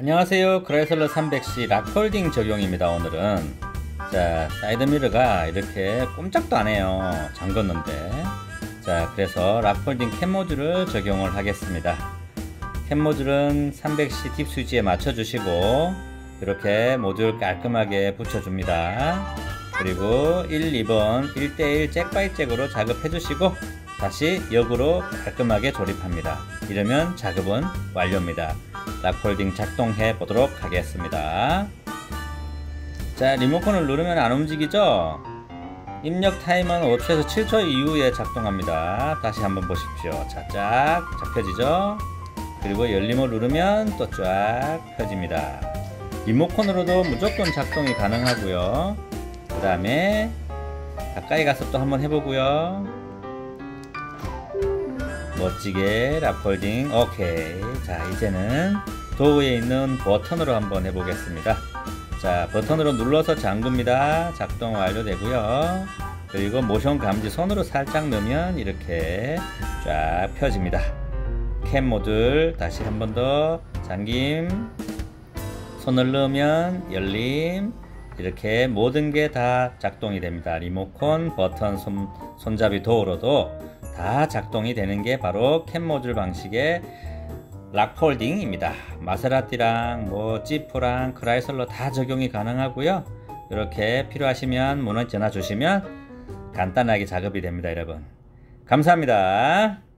안녕하세요. 크라이슬러 300C 락폴딩 적용입니다. 오늘은 자 사이드미러가 이렇게 꼼짝도 안해요. 잠궜는데 자 그래서 락폴딩 캡모듈을 적용을 하겠습니다. 캡모듈은 300C 팁 수지에 맞춰주시고 이렇게 모듈 깔끔하게 붙여줍니다. 그리고 1, 2번 1:1 잭바이잭으로 작업해주시고 다시 역으로 깔끔하게 조립합니다. 이러면 작업은 완료입니다. 락폴딩 작동해 보도록 하겠습니다. 자 리모컨을 누르면 안 움직이죠? 입력 타임은 5초에서 7초 이후에 작동합니다. 다시 한번 보십시오. 자, 쫙 펴지죠? 그리고 열림을 누르면 또 쫙 펴집니다. 리모컨으로도 무조건 작동이 가능하고요. 그 다음에 가까이 가서 또 한번 해보고요. 멋지게 락폴딩. 오케이. 자 이제는 도우에 있는 버튼으로 한번 해보겠습니다. 자 버튼으로 눌러서 잠깁니다. 작동 완료되고요. 그리고 모션 감지 손으로 살짝 넣으면 이렇게 쫙 펴집니다. 캡 모듈 다시 한 번 더 잠김, 손을 넣으면 열림. 이렇게 모든 게 다 작동이 됩니다. 리모컨, 버튼, 손잡이 도우로도 다 작동이 되는 게 바로 캡 모듈 방식의 락폴딩입니다. 마세라티랑 뭐 지프랑 크라이슬러 다 적용이 가능하고요. 이렇게 필요하시면 문의 전화 주시면 간단하게 작업이 됩니다. 여러분 감사합니다.